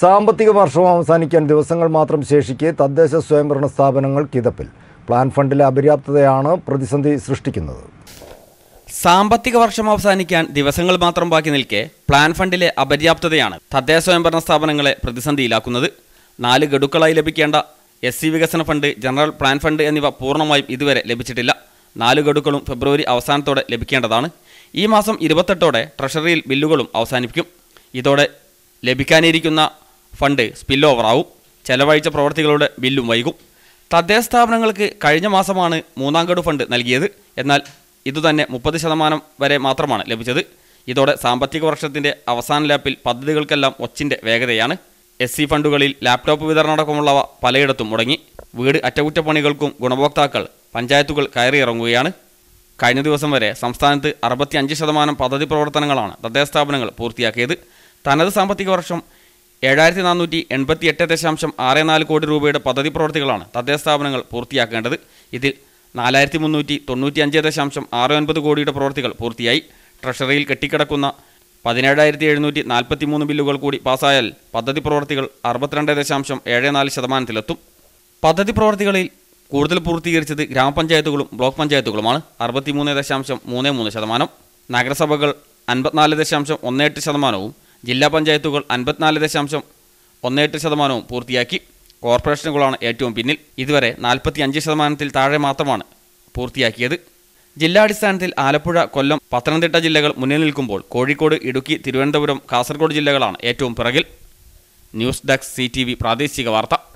സാമ്പത്തിക വർഷം അവസാനിക്കാൻ ദിവസങ്ങൾ മാത്രം ശേഷിക്കെ തദ്ദേശ സ്വയംഭരണ സ്ഥാപനങ്ങൾ കിതപ്പിൽ. പ്ലാൻ ഫണ്ടിലെ അപര്യാപ്തതയാണ് പ്രതിസന്ധി സൃഷ്ടിക്കുന്നത്. സാമ്പത്തിക വർഷം അവസാനിക്കാൻ ദിവസങ്ങൾ മാത്രം ബാക്കി നിൽക്കെ പ്ലാൻ ഫണ്ടിലെ അപര്യാപ്തതയാണ് തദ്ദേശ സ്വയംഭരണ സ്ഥാപനങ്ങളെ പ്രതിസന്ധിയിലാക്കുന്നത്. 4 ഗഡുക്കളായി ലഭിക്കേണ്ട SC വികസന ഫണ്ട്, ജനറൽ പ്ലാൻ ഫണ്ട് എന്നിവ പൂർണ്ണമായും ഇതുവരെ ലഭിച്ചിട്ടില്ല. 4 ഗഡുക്കളും ഫെബ്രുവരി അവസാനത്തോടെ ലഭിക്കേണ്ടതാണ്. ഈ മാസം 28ഓടെ ട്രഷറിയിൽ ബില്ലുകളും അവസാനിപ്പിക്കും. ഇതോടെ ലഭിക്കാനിരിക്കുന്ന ഫണ്ട് സ്പിൽ ഓവറാവും. ചെലവഴിച്ച പ്രവൃത്തികളുടെ ബില്ലും വൈകും. തദ്ദേശ സ്ഥാപനങ്ങൾക്ക് കഴിഞ്ഞ മാസമാണ് 3ആം ഗഡു ഫണ്ട് നൽകിയത്. എന്നാൽ ഇതുതന്നെ 30% വരെ മാത്രമാണ് ലഭിച്ചത്. ഇതോടെ സാമ്പത്തിക വർഷത്തിൻ്റെ അവസാന ലാപ്പിൽ പദ്ധതികൾക്കെല്ലാം ഒച്ചിൻ്റെ വേഗതയാണ്. SC ഫണ്ടുകളിൽ ലാപ്ടോപ്പ് വിതരണമടക്കമുള്ളവ പലയിടത്തും മുടങ്ങി. വീട് അറ്റകുറ്റപ്പണികൾക്കും ഗുണഭോക്താക്കൾ പഞ്ചായത്തുകൾ കയറിയിറങ്ങുകയാണ്. കഴിഞ്ഞ ദിവസം വരെ സംസ്ഥാനത്ത് 65% പദ്ധതി പ്രവർത്തനങ്ങളാണ് തദ്ദേശ സ്ഥാപനങ്ങൾ പൂർത്തിയാക്കിയത്. തനത് സാമ്പത്തിക വർഷം 7488.64 കോടി രൂപയുടെ പദ്ധതി പ്രവർത്തികളാണ് തദ്ദേശ സ്ഥാപനങ്ങൾ പൂർത്തിയാക്കേണ്ടത്. ഇതിൽ 4395.69 കോടിയുടെ പ്രവൃത്തികൾ പൂർത്തിയായി. ട്രഷറിയിൽ കെട്ടിക്കിടക്കുന്ന 17,743 ബില്ലുകൾ കൂടി പാസ്സായാൽ പദ്ധതി പ്രവൃത്തികൾ 62.74%-ത്തിലെത്തും. പദ്ധതി പ്രവൃത്തികളിൽ കൂടുതൽ പൂർത്തീകരിച്ചത് ഗ്രാമപഞ്ചായത്തുകളും ബ്ലോക്ക് പഞ്ചായത്തുകളുമാണ്. 63.33%, നഗരസഭകൾ 54.18%, ജില്ലാ പഞ്ചായത്തുകൾ 54.18% പൂർത്തിയാക്കി. കോർപ്പറേഷനുകളാണ് ഏറ്റവും പിന്നിൽ. ഇതുവരെ 45%-ത്തിൽ താഴെ മാത്രമാണ് പൂർത്തിയാക്കിയത്. ജില്ലാടിസ്ഥാനത്തിൽ ആലപ്പുഴ, കൊല്ലം, പത്തനംതിട്ട ജില്ലകൾ മുന്നിൽ നിൽക്കുമ്പോൾ കോഴിക്കോട്, ഇടുക്കി, തിരുവനന്തപുരം, കാസർഗോഡ് ജില്ലകളാണ് ഏറ്റവും പിറകിൽ. ന്യൂസ് ഡെസ്ക് CTV പ്രാദേശിക വാർത്ത.